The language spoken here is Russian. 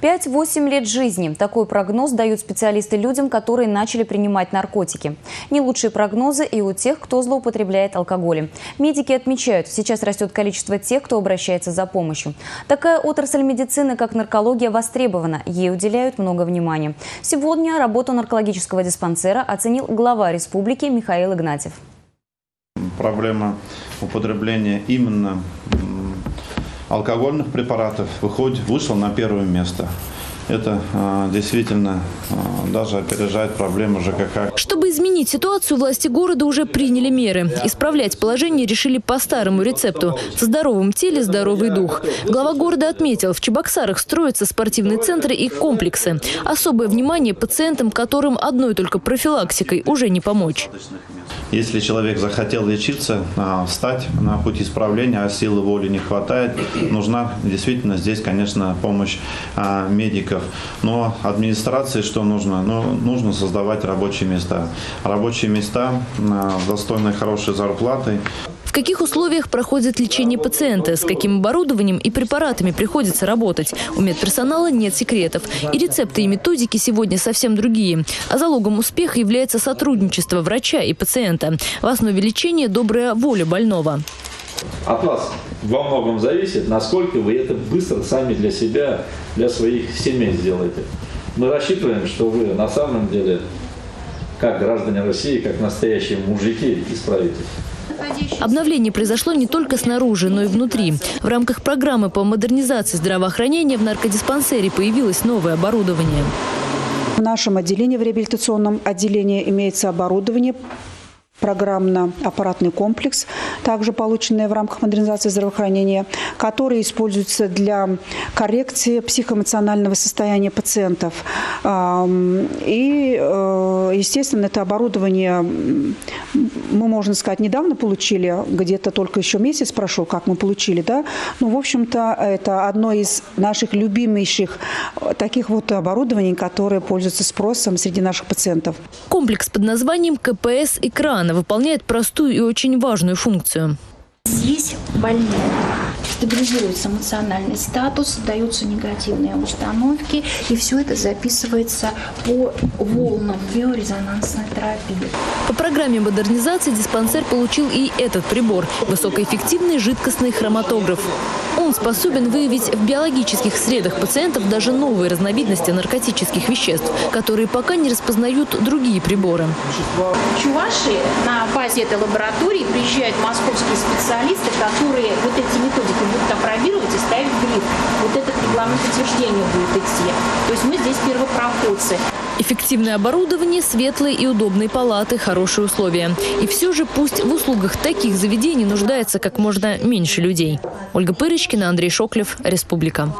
5-8 лет жизни. Такой прогноз дают специалисты людям, которые начали принимать наркотики. Не лучшие прогнозы и у тех, кто злоупотребляет алкоголем. Медики отмечают, сейчас растет количество тех, кто обращается за помощью. Такая отрасль медицины, как наркология, востребована. Ей уделяют много внимания. Сегодня работу наркологического диспансера оценил глава республики Михаил Игнатьев. Проблема употребления именно алкогольных препаратов вышла на первое место. Это действительно даже опережает проблему ЖКХ. Чтобы изменить ситуацию, власти города уже приняли меры. Исправлять положение решили по старому рецепту. В здоровом теле здоровый дух. Глава города отметил, в Чебоксарах строятся спортивные центры и комплексы. Особое внимание пациентам, которым одной только профилактикой уже не помочь. Если человек захотел лечиться, встать на путь исправления, а силы воли не хватает, нужна действительно здесь, конечно, помощь медиков. Но администрации что нужно? Нужно создавать рабочие места. Рабочие места с достойной, хорошей зарплатой. В каких условиях проходит лечение пациента, с каким оборудованием и препаратами приходится работать? У медперсонала нет секретов. И рецепты, и методики сегодня совсем другие. А залогом успеха является сотрудничество врача и пациента. В основе лечения добрая воля больного. От вас во многом зависит, насколько вы это быстро сами для себя, для своих семей сделаете. Мы рассчитываем, что вы на самом деле, как граждане России, как настоящие мужики, исправитесь. Обновление произошло не только снаружи, но и внутри. В рамках программы по модернизации здравоохранения в наркодиспансере появилось новое оборудование. В нашем отделении, в реабилитационном отделении, имеется оборудование, программно-аппаратный комплекс, также полученный в рамках модернизации здравоохранения, который используется для коррекции психоэмоционального состояния пациентов. И, естественно, это оборудование мы, можно сказать, недавно получили, где-то только еще месяц прошел, как мы получили, да. Ну, в общем-то, это одно из наших любимейших таких вот оборудований, которые пользуются спросом среди наших пациентов. Комплекс под названием КПС-экран выполняет простую и очень важную функцию. Здесь больные стабилизируется эмоциональный статус, даются негативные установки, и все это записывается по волнам биорезонансной терапии. По программе модернизации диспансер получил и этот прибор – высокоэффективный жидкостный хроматограф. Он способен выявить в биологических средах пациентов даже новые разновидности наркотических веществ, которые пока не распознают другие приборы. В Чувашии на базе этой лаборатории приезжают московские специалисты, которые вот эти методики будут опробировать и ставить гриф. Вот этот регламент утверждения будет идти. То есть мы здесь первопроходцы. Эффективное оборудование, светлые и удобные палаты, хорошие условия. И все же пусть в услугах таких заведений нуждается как можно меньше людей. Ольга Пыречкина, Андрей Шоклев, Республика.